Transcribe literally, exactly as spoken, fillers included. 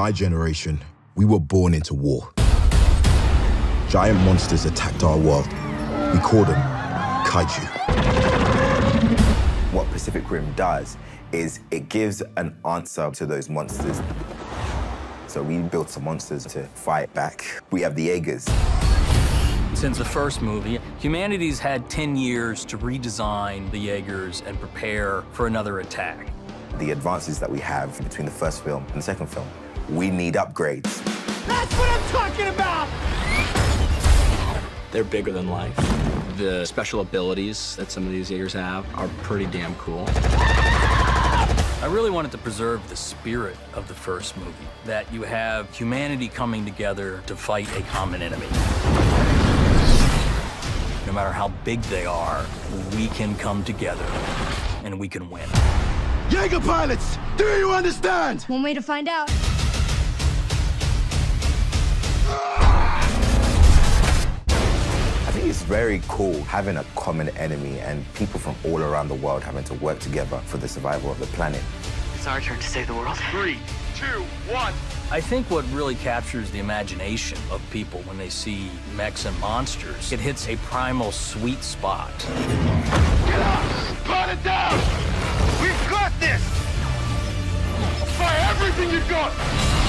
My generation, we were born into war. Giant monsters attacked our world. We called them kaiju. What Pacific Rim does is it gives an answer to those monsters. So we built some monsters to fight back. We have the Jaegers. Since the first movie, humanity's had ten years to redesign the Jaegers and prepare for another attack. The advances that we have between the first film and the second film, we need upgrades. That's what I'm talking about! They're bigger than life. The special abilities that some of these Jaegers have are pretty damn cool. I really wanted to preserve the spirit of the first movie, that you have humanity coming together to fight a common enemy. No matter how big they are, we can come together and we can win. Jaeger pilots, do you understand? One way to find out. It's very cool having a common enemy and people from all around the world having to work together for the survival of the planet. It's our turn to save the world. Three, two, one. I think what really captures the imagination of people when they see mechs and monsters, it hits a primal sweet spot. Get up! Put it down! We've got this! Fire everything you've got!